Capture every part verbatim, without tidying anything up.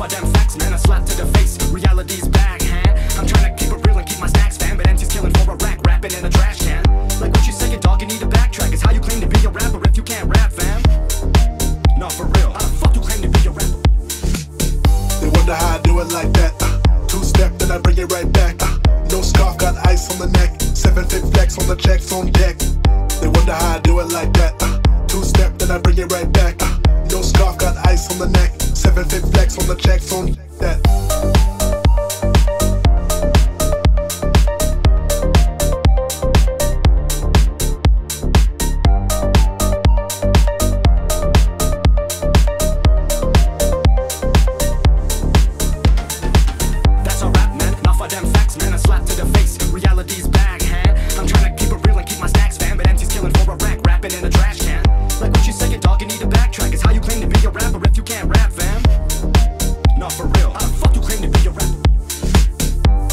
off damn facts, man. A slap to the face, reality's back, huh? I'm trying to keep it real and keep my stacks, fam, but empty's killing for a rack, rapping in the trash can. Like what you saying, dog, you need to backtrack. It's how you claim to be a rapper if you can't rap, fam. Not for real. How the fuck you claim to be a rapper? They wonder how I do it like that. Uh, two step, then I bring it right back. Uh, no scarf, got ice on the neck. Seven fit flex on the checks on deck. They wonder how I do it like that. Uh, two step, then I bring it right back. Uh, no scarf, got ice on the neck. Seven fit flex on the checks on that. That's a rap, man. Not for them facts, man. A slap to the face. Reality's back, huh? I'm trying to keep it real and keep my stacks, fam, but empty's killing for a rack, rapping in the trash can. Like what you saying, dog, you need to backtrack. It's how you claim to be a rapper if you can't rap, fam. Not for real. How the fuck you claim to be a rapper?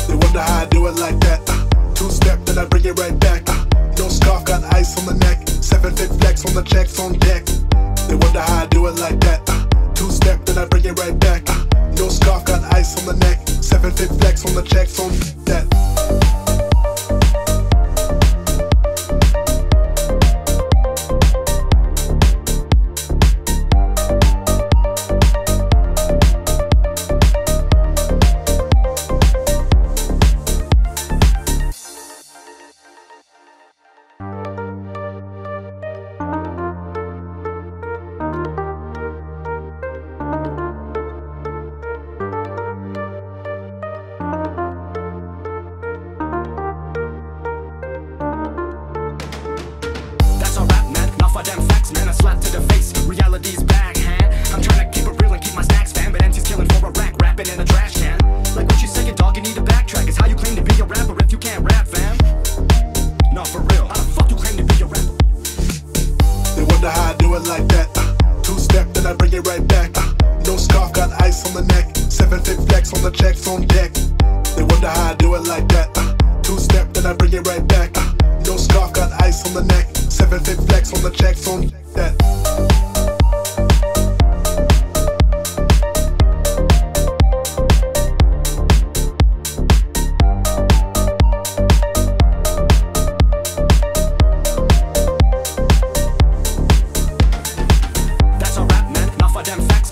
They wonder how I do it like that. Uh, two step, then I bring it right back. Uh, no scarf, got ice on the neck. Seven fit flex on the checks on deck. They wonder how I do it like that. Uh, two step, then I bring it right back. Uh, no scarf, got ice on the neck. Seven fit flex on the checks on that.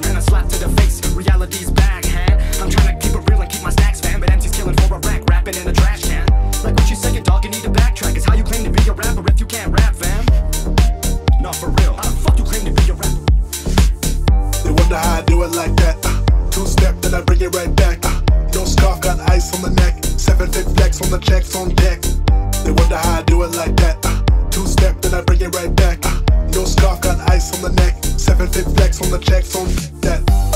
Man, a slap to the face, reality's back, huh? I'm trying to keep it real and keep my stacks, fam, but empty's killing for a rack, rapping in the trash can. Like what you saying, dog, you need to backtrack. It's how you claim to be a rapper if you can't rap, fam. Not for real. How the fuck you claim to be a rapper? They wonder how I do it like that. Uh, two step, then I bring it right back. Uh, no scarf, got ice on the neck. Seven fit flex on the checks on deck. They wonder how I do it like that. Uh, two step, then I bring it right back. Uh, no scarf, got ice on the neck. Seven fit flex on the checks on that. Like that, uh, two step, then I bring it right back. Uh, no scarf, got ice on the neck. Seven fit flex on the checks on deck. They wonder how I do it like that. Uh, two step, then I bring it right back. Uh, no scarf, got ice on the neck. Seven fit flex on the checks on that.